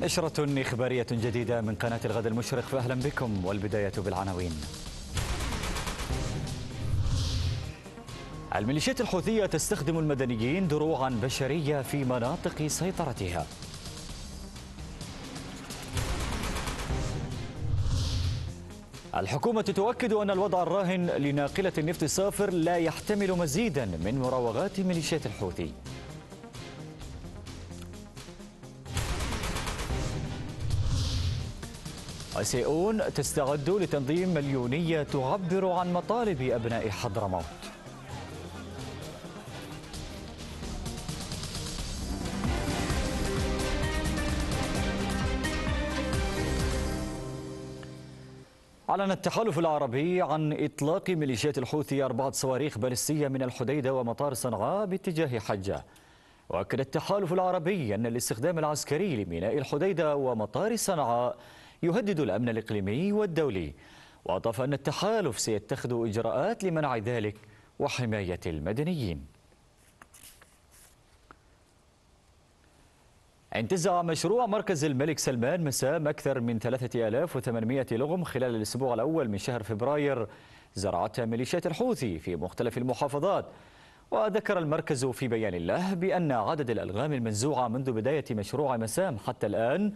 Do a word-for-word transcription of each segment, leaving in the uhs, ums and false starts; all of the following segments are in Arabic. نشرة إخبارية جديدة من قناة الغد المشرق، فأهلا بكم والبداية بالعناوين. الميليشيات الحوثية تستخدم المدنيين دروعا بشرية في مناطق سيطرتها. الحكومة تؤكد أن الوضع الراهن لناقلة النفط صافر لا يحتمل مزيدا من مراوغات ميليشيات الحوثي. السيئون تستعد لتنظيم مليونية تعبر عن مطالب أبناء حضرموت. أعلن التحالف العربي عن إطلاق ميليشيات الحوثي أربعة صواريخ باليستية من الحديدة ومطار صنعاء باتجاه حجة. وأكد التحالف العربي أن الاستخدام العسكري لميناء الحديدة ومطار صنعاء يهدد الأمن الإقليمي والدولي، وأضاف أن التحالف سيتخذ إجراءات لمنع ذلك وحماية المدنيين. انتزع مشروع مركز الملك سلمان مسام أكثر من ثلاثة آلاف وثمانمئة لغم خلال الأسبوع الأول من شهر فبراير زرعتها ميليشيات الحوثي في مختلف المحافظات. وذكر المركز في بيان له بأن عدد الألغام المنزوعة منذ بداية مشروع مسام حتى الآن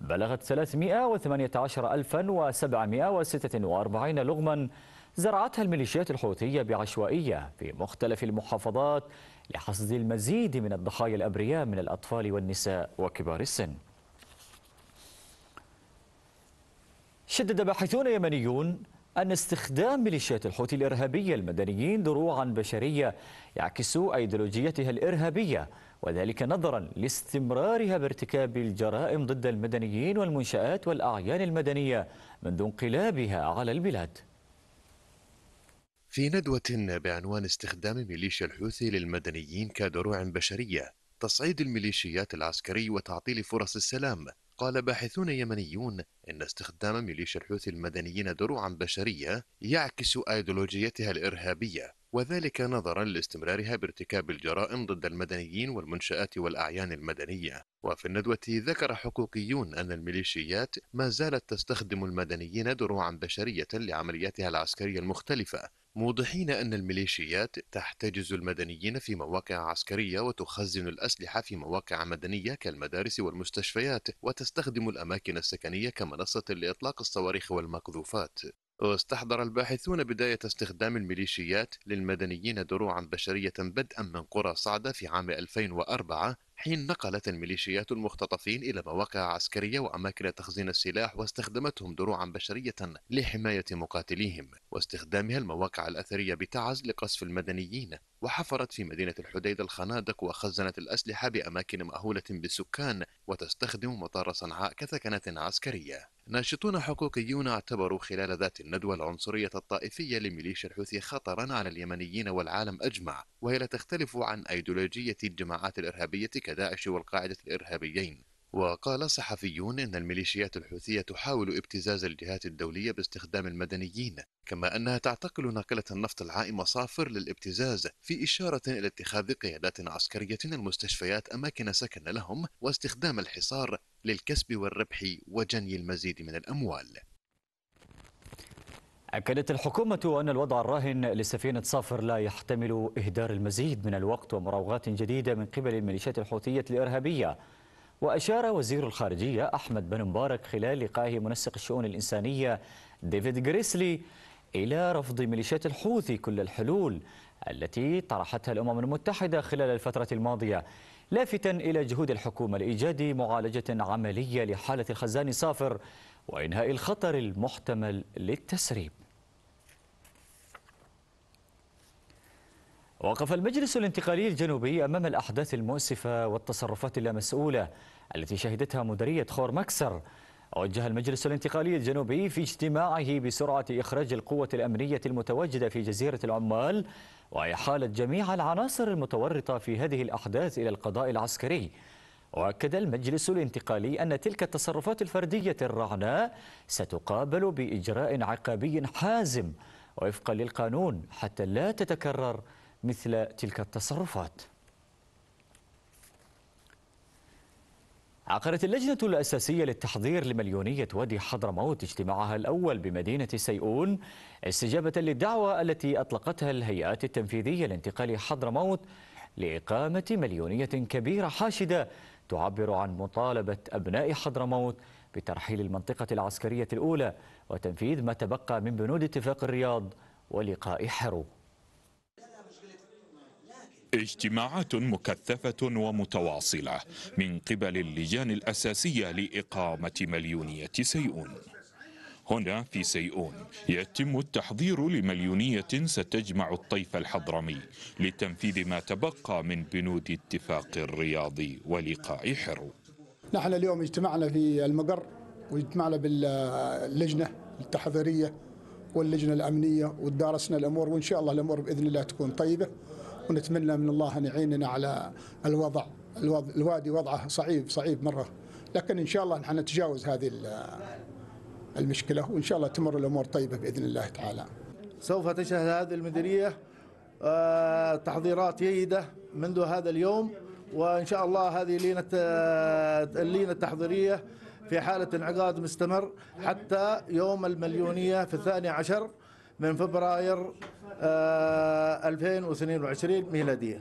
بلغت ثلاثمئة وثمانية عشر ألفا وسبعمئة وستة وأربعين لغما زرعتها الميليشيات الحوثية بعشوائية في مختلف المحافظات لحصد المزيد من الضحايا الأبرياء من الأطفال والنساء وكبار السن. شدد باحثون يمنيون أن استخدام ميليشيات الحوثي الإرهابية المدنيين دروعا بشرية يعكس أيديولوجيتها الإرهابية، وذلك نظرا لاستمرارها بارتكاب الجرائم ضد المدنيين والمنشآت والأعيان المدنية منذ انقلابها على البلاد. في ندوة بعنوان استخدام ميليشيا الحوثي للمدنيين كدروع بشرية، تصعيد الميليشيات العسكري وتعطيل فرص السلام، قال باحثون يمنيون إن استخدام ميليشيا الحوثي المدنيين دروعا بشرية يعكس أيديولوجيتها الإرهابية، وذلك نظرا لاستمرارها بارتكاب الجرائم ضد المدنيين والمنشآت والأعيان المدنية. وفي الندوة ذكر حقوقيون أن الميليشيات ما زالت تستخدم المدنيين دروعا بشرية لعملياتها العسكرية المختلفة، موضحين أن الميليشيات تحتجز المدنيين في مواقع عسكرية وتخزن الأسلحة في مواقع مدنية كالمدارس والمستشفيات، وتستخدم الأماكن السكنية كمنصة لإطلاق الصواريخ والمقذوفات. واستحضر الباحثون بداية استخدام الميليشيات للمدنيين دروعا بشرية بدءا من قرى صعدة في عام ألفين وأربعة، حين نقلت الميليشيات المختطفين إلى مواقع عسكرية وأماكن تخزين السلاح واستخدمتهم دروعا بشرية لحماية مقاتليهم، واستخدامها المواقع الأثرية بتعز لقصف المدنيين، وحفرت في مدينة الحديدة الخنادق وخزنت الأسلحة بأماكن مأهولة بالسكان، وتستخدم مطار صنعاء كثكنة عسكرية. ناشطون حقوقيون اعتبروا خلال ذات الندوة العنصرية الطائفية لميليشيا الحوثي خطرا على اليمنيين والعالم أجمع، وهي لا تختلف عن أيديولوجية الجماعات الإرهابية كداعش والقاعدة الإرهابيين. وقال صحفيون إن الميليشيات الحوثية تحاول ابتزاز الجهات الدولية باستخدام المدنيين، كما أنها تعتقل ناقلة النفط العائمة صافر للابتزاز، في إشارة إلى اتخاذ قيادات عسكرية المستشفيات أماكن سكن لهم واستخدام الحصار للكسب والربح وجني المزيد من الأموال. أكدت الحكومة أن الوضع الراهن لسفينة صافر لا يحتمل إهدار المزيد من الوقت ومراوغات جديدة من قبل الميليشيات الحوثية الإرهابية. وأشار وزير الخارجية أحمد بن مبارك خلال لقائه منسق الشؤون الإنسانية ديفيد غريسلي إلى رفض ميليشيات الحوثي كل الحلول التي طرحتها الأمم المتحدة خلال الفترة الماضية، لافتا إلى جهود الحكومة لإيجاد معالجة عملية لحالة الخزان صافر وإنهاء الخطر المحتمل للتسريب. وقف المجلس الانتقالي الجنوبي أمام الأحداث المؤسفة والتصرفات اللامسؤولة التي شهدتها مديرية خور مكسر. وجه المجلس الانتقالي الجنوبي في اجتماعه بسرعة إخراج القوة الأمنية المتواجدة في جزيرة العمال وإحالة جميع العناصر المتورطة في هذه الأحداث إلى القضاء العسكري. وأكد المجلس الانتقالي أن تلك التصرفات الفردية الرعناء ستقابل بإجراء عقابي حازم وفقا للقانون حتى لا تتكرر مثل تلك التصرفات. عقدت اللجنة الأساسية للتحضير لمليونية وادي حضرموت اجتماعها الأول بمدينة السيئون استجابة للدعوة التي أطلقتها الهيئات التنفيذية لانتقال حضرموت لإقامة مليونية كبيرة حاشدة تعبر عن مطالبة أبناء حضرموت بترحيل المنطقة العسكرية الأولى وتنفيذ ما تبقى من بنود اتفاق الرياض ولقاء حرو. اجتماعات مكثفة ومتواصلة من قبل اللجان الأساسية لإقامة مليونية سيئون. هنا في سيئون يتم التحضير لمليونية ستجمع الطيف الحضرمي لتنفيذ ما تبقى من بنود اتفاق الرياض ولقاء حرو. نحن اليوم اجتمعنا في المقر واجتمعنا باللجنة التحضيرية واللجنة الأمنية ودارسنا الأمور، وإن شاء الله الأمور بإذن الله تكون طيبة، ونتمنى من الله أن يعيننا على الوضع. الوادي وضعه صعيب صعيب مرة، لكن إن شاء الله نحن نتجاوز هذه المشكلة وإن شاء الله تمر الأمور طيبة بإذن الله تعالى. سوف تشهد هذه المديرية تحضيرات جيدة منذ هذا اليوم، وإن شاء الله هذه اللينة اللينة التحضيرية في حالة انعقاد مستمر حتى يوم المليونية في الثاني عشر من فبراير ألفين واثنين وعشرين ميلادية.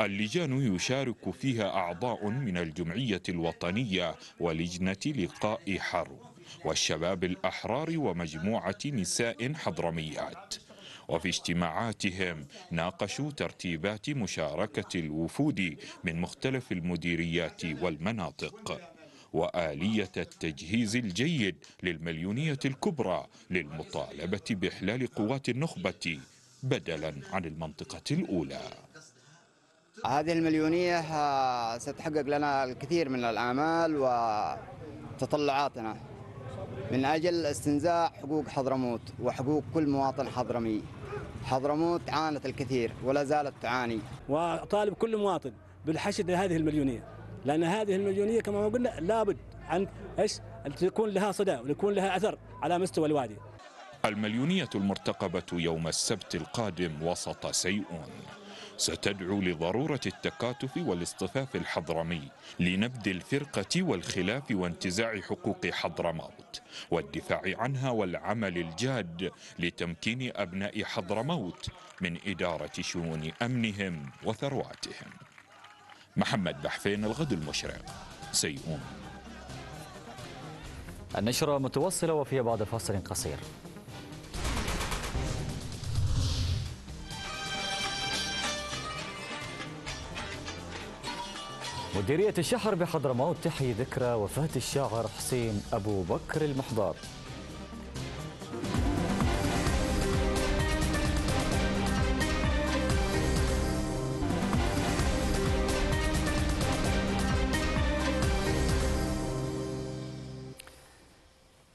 اللجان يشارك فيها أعضاء من الجمعية الوطنية ولجنة لقاء حرو والشباب الأحرار ومجموعة نساء حضرميات. وفي اجتماعاتهم ناقشوا ترتيبات مشاركة الوفود من مختلف المديريات والمناطق وآلية التجهيز الجيد للمليونية الكبرى للمطالبة بإحلال قوات النخبة بدلا عن المنطقة الأولى. هذه المليونية ستحقق لنا الكثير من الآمال وتطلعاتنا من أجل استنزاع حقوق حضرموت وحقوق كل مواطن حضرمي. حضرموت عانت الكثير ولا زالت تعاني، وأطالب كل مواطن بالحشد لهذه المليونية، لأن هذه المليونية كما قلنا لابد أن إيش أن تكون لها صدى ويكون لها أثر على مستوى الوادي. المليونية المرتقبة يوم السبت القادم وسط سيئون ستدعو لضرورة التكاتف والاصطفاف الحضرمي لنبذ الفرقة والخلاف وانتزاع حقوق حضرموت والدفاع عنها، والعمل الجاد لتمكين أبناء حضرموت من إدارة شؤون أمنهم وثرواتهم. محمد بحفين، الغد المشرق، سيئون. النشرة متواصلة وفيها بعد فاصل قصير. مديرية الشحر بحضرموت تحيي ذكرى وفاة الشاعر حسين أبو بكر المحضار.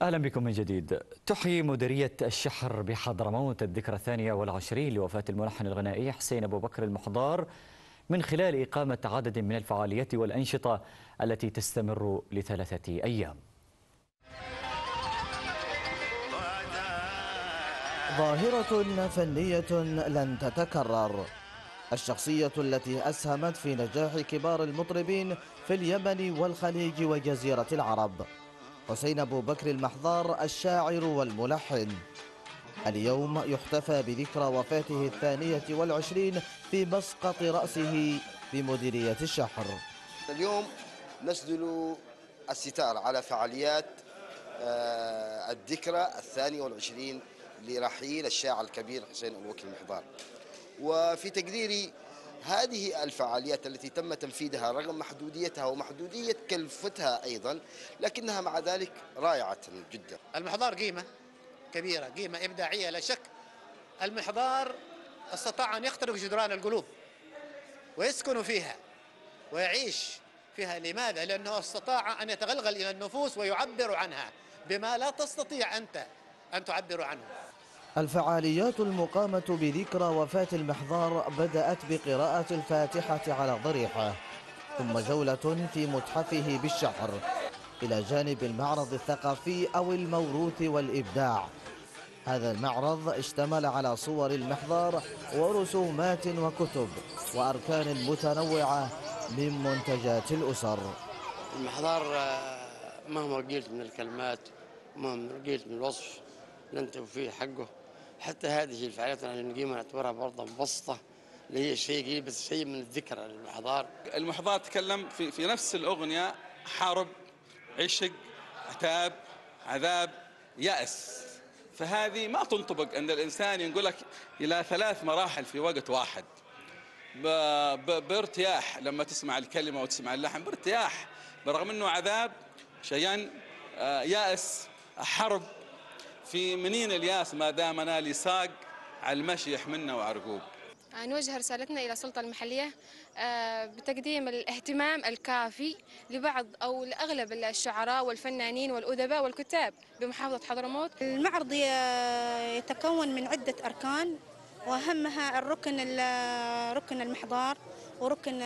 أهلا بكم من جديد. تحيي مديرية الشحر بحضرموت الذكرى الثانية والعشرين لوفاة الملحن الغنائي حسين أبو بكر المحضار من خلال إقامة عدد من الفعاليات والأنشطة التي تستمر لثلاثة أيام. ظاهرة فنية لن تتكرر. الشخصية التي أسهمت في نجاح كبار المطربين في اليمن والخليج وجزيرة العرب. حسين أبو بكر المحضار الشاعر والملحن. اليوم يحتفى بذكرى وفاته الثانية والعشرين في مسقط رأسه بمديرية الشحر. اليوم نسدل الستار على فعاليات الذكرى الثانية والعشرين لرحيل الشاعر الكبير حسين أبو بكر المحضار. وفي تقديري هذه الفعاليات التي تم تنفيذها رغم محدوديتها ومحدودية كلفتها أيضا، لكنها مع ذلك رائعة جدا. المحضار قيمة كبيرة، قيمة إبداعية لا شك. المحضار استطاع أن يخترق جدران القلوب ويسكن فيها ويعيش فيها. لماذا؟ لأنه استطاع أن يتغلغل إلى النفوس ويعبر عنها بما لا تستطيع أنت أن تعبر عنه. الفعاليات المقامة بذكرى وفاة المحضار بدأت بقراءة الفاتحة على ضريحة، ثم جولة في متحفه بالشحر إلى جانب المعرض الثقافي أو الموروث والإبداع. هذا المعرض اشتمل على صور المحضار ورسومات وكتب وأركان متنوعة من منتجات الأسر. المحضار مهما رجلت من الكلمات ومهما رجلت من الوصف لن توفيه حقه. حتى هذه الفعاليات اللي نقيمها نعتبرها برضه مبسطه، اللي هي شيء يلبس بس شيء من الذكرى للمحضار. المحضار تكلم في في نفس الاغنيه: حرب، عشق، عتاب، عذاب، يأس. فهذه ما تنطبق ان الانسان ينقلك الى ثلاث مراحل في وقت واحد بارتياح لما تسمع الكلمه وتسمع اللحن بارتياح، برغم انه عذاب شيئا، يأس حرب. في منين الياس ما دامنا لساق على المشي يحملنا وعرقوب. نوجه رسالتنا إلى السلطة المحلية بتقديم الاهتمام الكافي لبعض أو لأغلب الشعراء والفنانين والأدباء والكتاب بمحافظة حضرموت. المعرض يتكون من عدة أركان، وأهمها الركن الركن المحضار، وركن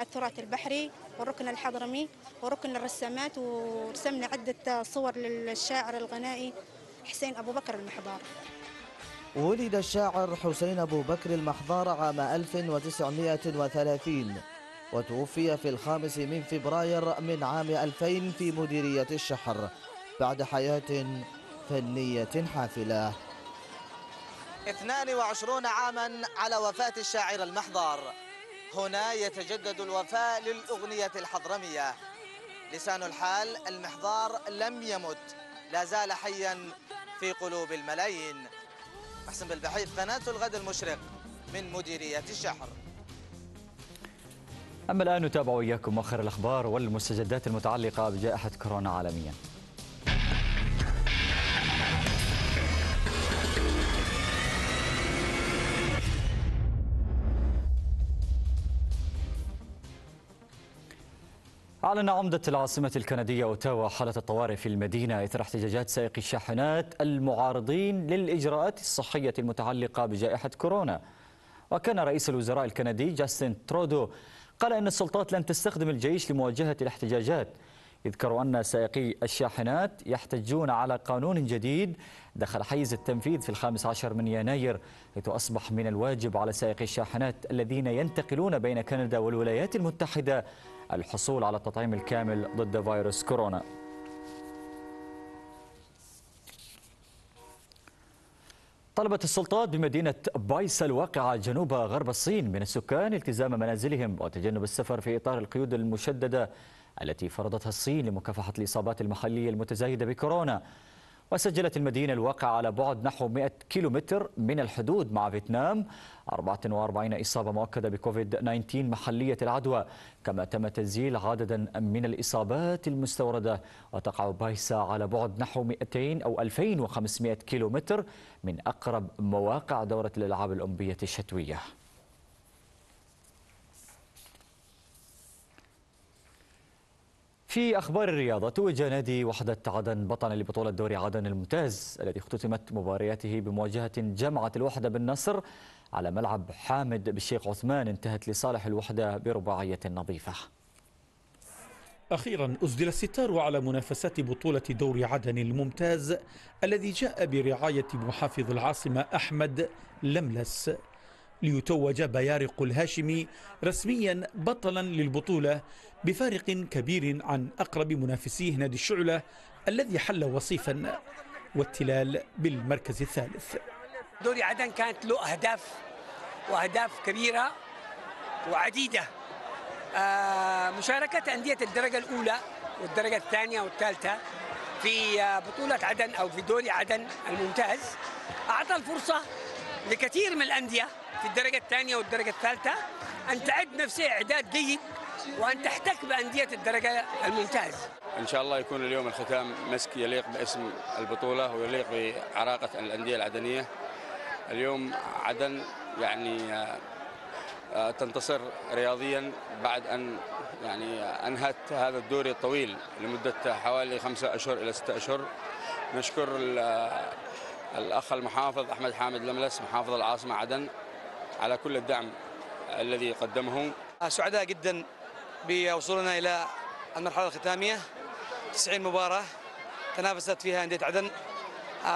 التراث البحري، والركن الحضرمي، وركن الرسامات. ورسمنا عدة صور للشاعر الغنائي حسين أبو بكر المحضار. ولد الشاعر حسين أبو بكر المحضار عام ألف وتسعمئة وثلاثين وتوفي في الخامس من فبراير من عام ألفين في مديرية الشحر بعد حياة فنية حافلة. اثنان وعشرون عاما على وفاة الشاعر المحضار، هنا يتجدد الوفاء للأغنية الحضرمية. لسان الحال: المحضار لم يمت، لا زال حيا في قلوب الملايين. أحسن بالبحيث، قناة الغد المشرق من مديرية الشحر. أما الآن نتابع وإياكم آخر الأخبار والمستجدات المتعلقة بجائحة كورونا عالميا. أعلن عمدة العاصمة الكندية أوتاوا حالة الطوارئ في المدينة إثر احتجاجات سائقي الشاحنات المعارضين للإجراءات الصحية المتعلقة بجائحة كورونا. وكان رئيس الوزراء الكندي جاستن ترودو قال إن السلطات لن تستخدم الجيش لمواجهة الاحتجاجات. يذكر أن سائقي الشاحنات يحتجون على قانون جديد دخل حيز التنفيذ في الخامس عشر من يناير، حيث أصبح من الواجب على سائقي الشاحنات الذين ينتقلون بين كندا والولايات المتحدة الحصول على التطعيم الكامل ضد فيروس كورونا. طلبت السلطات بمدينة بايسا الواقعة جنوب غرب الصين من السكان التزام منازلهم وتجنب السفر في إطار القيود المشددة التي فرضتها الصين لمكافحة الإصابات المحلية المتزايدة بكورونا. وسجلت المدينة الواقعة على بعد نحو مئة كيلومتر من الحدود مع فيتنام أربعة وأربعين إصابة مؤكدة بكوفيد تسعة عشر محلية العدوى، كما تم تسجيل عددا من الإصابات المستوردة. وتقع بايسا على بعد نحو مئتين أو ألفين وخمسمئة كيلومتر من أقرب مواقع دورة الألعاب الأولمبية الشتوية. في أخبار الرياضة، توج نادي وحدة عدن بطلا لبطولة دوري عدن الممتاز الذي اختتمت مبارياته بمواجهة جامعة الوحدة بالنصر على ملعب حامد بالشيخ عثمان، انتهت لصالح الوحدة برباعية نظيفة. أخيرا أسدل الستار على منافسات بطولة دوري عدن الممتاز الذي جاء برعاية محافظ العاصمة أحمد لملس، ليتوج بيارق الهاشمي رسميا بطلا للبطولة بفارق كبير عن أقرب منافسيه نادي الشعلة الذي حل وصيفا والتلال بالمركز الثالث. دوري عدن كانت له أهداف وأهداف كبيرة وعديدة. مشاركة أندية الدرجة الأولى والدرجة الثانية والثالثة في بطولة عدن أو في دوري عدن الممتاز أعطى الفرصة لكثير من الأندية في الدرجة الثانية والدرجة الثالثة أن تعد نفسها إعداد جيد وأن تحتك بأندية الدرجة الممتاز. إن شاء الله يكون اليوم الختام مسك يليق باسم البطولة ويليق بعراقة الأندية العدنية. اليوم عدن يعني تنتصر رياضيا بعد أن يعني أنهت هذا الدوري الطويل لمدة حوالي خمسة أشهر إلى ستة أشهر. نشكر الأخ المحافظ أحمد حامد لملس محافظ العاصمة عدن على كل الدعم الذي قدمه. سعداء جدا بوصولنا إلى المرحلة الختامية. تسعين مباراة تنافست فيها أندية عدن،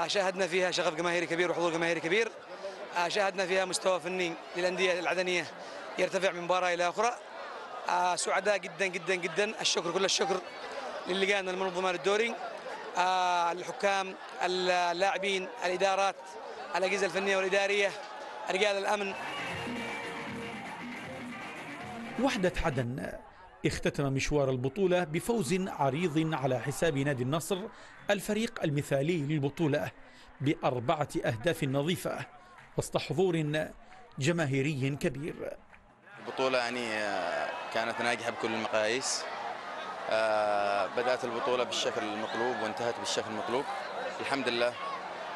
شاهدنا فيها شغف جماهيري كبير وحضور جماهيري كبير، شاهدنا فيها مستوى فني للأندية العدنية يرتفع من مباراة إلى أخرى. آه سعداء جدا جدا جدا. الشكر كل الشكر للجان المنظمه للدوري، آه الحكام، اللاعبين، الادارات، الاجهزه الفنيه والاداريه، رجال الامن. وحدة عدن اختتم مشوار البطولة بفوز عريض على حساب نادي النصر الفريق المثالي للبطولة بأربعة أهداف نظيفة وسط حضور جماهيري كبير. البطولة يعني كانت ناجحة بكل المقاييس، بدأت البطولة بالشكل المطلوب وانتهت بالشكل المطلوب. الحمد لله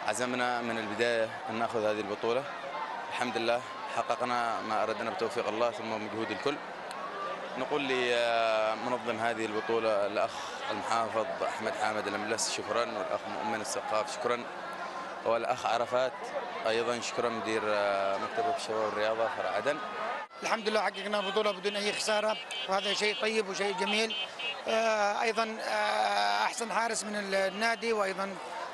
عزمنا من البداية أن نأخذ هذه البطولة، الحمد لله حققنا ما أردنا بتوفيق الله ثم مجهود الكل. نقول لمنظم هذه البطولة الأخ المحافظ أحمد حامد لملس شكرا، والأخ مؤمن الثقاف شكرا، والأخ عرفات أيضا شكرا، مدير مكتب الشباب والرياضة فرع عدن. الحمد لله حققنا بطولة بدون أي خسارة، وهذا شيء طيب وشيء جميل. أيضا أحسن حارس من النادي، وأيضا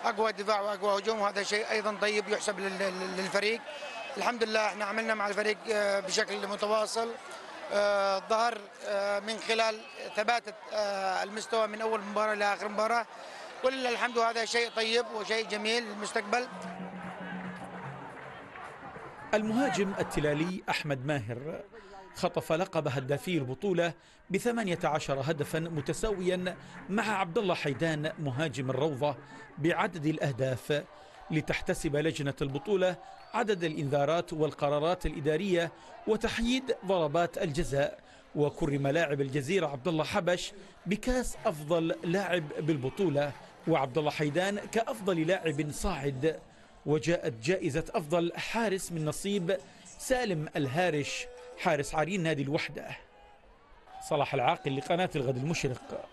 أقوى دفاع وأقوى هجوم، وهذا شيء أيضا طيب يحسب للفريق. الحمد لله احنا عملنا مع الفريق بشكل متواصل، ظهر من خلال ثبات المستوى من أول مباراة إلى آخر مباراة، ولله الحمد. هذا شيء طيب وشيء جميل للمستقبل. المهاجم التلالي أحمد ماهر خطف لقب هدافي البطولة بثمانية عشر هدفا متساويا مع عبدالله حيدان مهاجم الروضة بعدد الأهداف، لتحتسب لجنة البطولة عدد الإنذارات والقرارات الإدارية وتحييد ضربات الجزاء. وكرم لاعب الجزيرة عبدالله حبش بكاس أفضل لاعب بالبطولة، وعبدالله حيدان كأفضل لاعب صاعد. وجاءت جائزة أفضل حارس من نصيب سالم الهارش حارس عرين نادي الوحدة. صلاح العاقل لقناة الغد المشرق،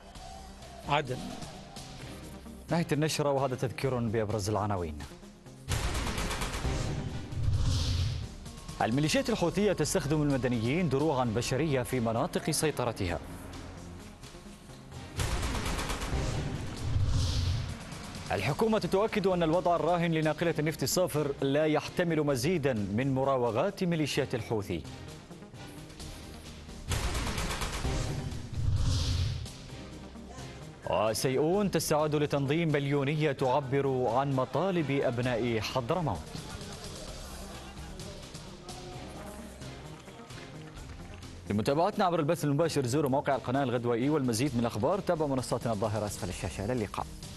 عدن. نهاية النشرة وهذا تذكير بأبرز العناوين. الميليشيات الحوثية تستخدم المدنيين دروعا بشرية في مناطق سيطرتها. الحكومة تؤكد أن الوضع الراهن لناقلة النفط الصافر لا يحتمل مزيدا من مراوغات ميليشيات الحوثي. وسيئون تستعد لتنظيم مليونية تعبر عن مطالب أبناء حضرموت. لمتابعتنا عبر البث المباشر زوروا موقع القناة الغدوائي والمزيد من الأخبار تابعوا منصاتنا الظاهرة أسفل الشاشة. إلى اللقاء.